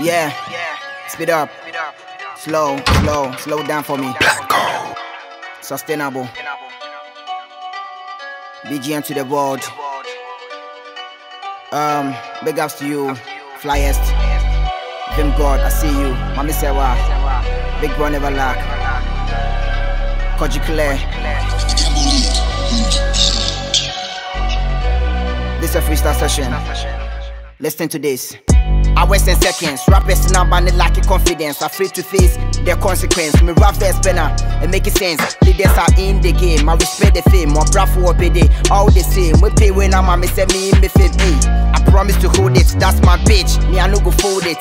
Yeah, speed up, slow, slow, slow down for me. Sorstainable, BGM to the world. Big ups to you, flyest. Vim God, I see you. Mami Sewa, big bro never lack. Kodji Kule. This is a freestyle session. Listen to this. Hours and seconds, rappers now banning lacking confidence. Are free to face their consequence. Me rap verse banner, it make sense. Leaders are in the game. I respect the fame. My bravo for payday, all the same. We pay when I'm a miss me in the fame. I promise to hold it. That's my bitch. Me I no go fold it.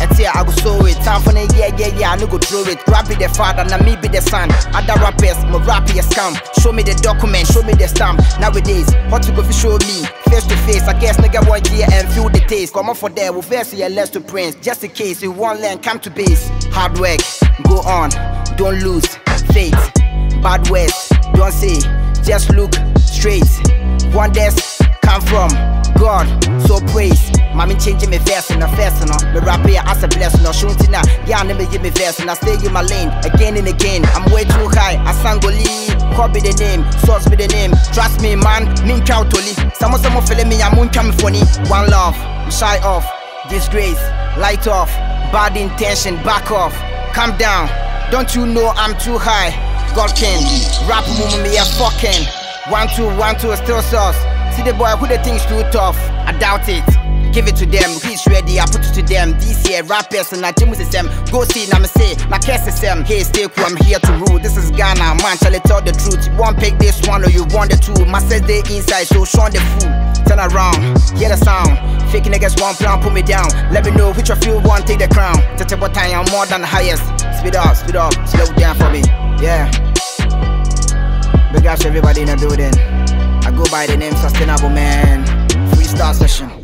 Until I go sow it. Time for the yeah. I no go throw it. Rap be the father, now me be the son. Other rappers, my rap be a scam. Show me the document, show me the stamp. Nowadays, what you go for show me? Face to face, I guess nigga 1 year and feel the taste. Come on for there, we'll verse your less to prince. Just in case you won't learn, come to base. Hard work, go on, don't lose faith. Bad words, don't say, just look straight. Wonders come from God, so praise. Mommy changing me verse and a verse, no. Me rap here as a blessing, no. Shuntina, yeah, never give me verse, and I stay in my lane again and again. I'm way too high, I sang lead. Call be the name, source be the name. Trust me, man, mean cow toli. Someone feeling me, I'm coming funny. One love, shy off, disgrace, light off, bad intention, back off, calm down. Don't you know I'm too high? God can rap move me a fucking 1 2 1 2 still sauce. See the boy who the things too tough. I doubt it. Give it to them, he's ready, I put it to them. DCA, rappers, and I gym with them. Go see, I'ma say, like SSM. Hey, stay cool, I'm here to rule. This is Ghana, man, shall I tell the truth? You won't pick this one or you want the two. My says they inside, so shun the fool. Turn around, hear the sound. Fake niggas want plan, put me down. Let me know which of you want take the crown. Tete botany, I'm more than the highest. Speed up, slow down for me, yeah. Big ups everybody in the building. I go by the name Sorstainable, man. Freestyle session.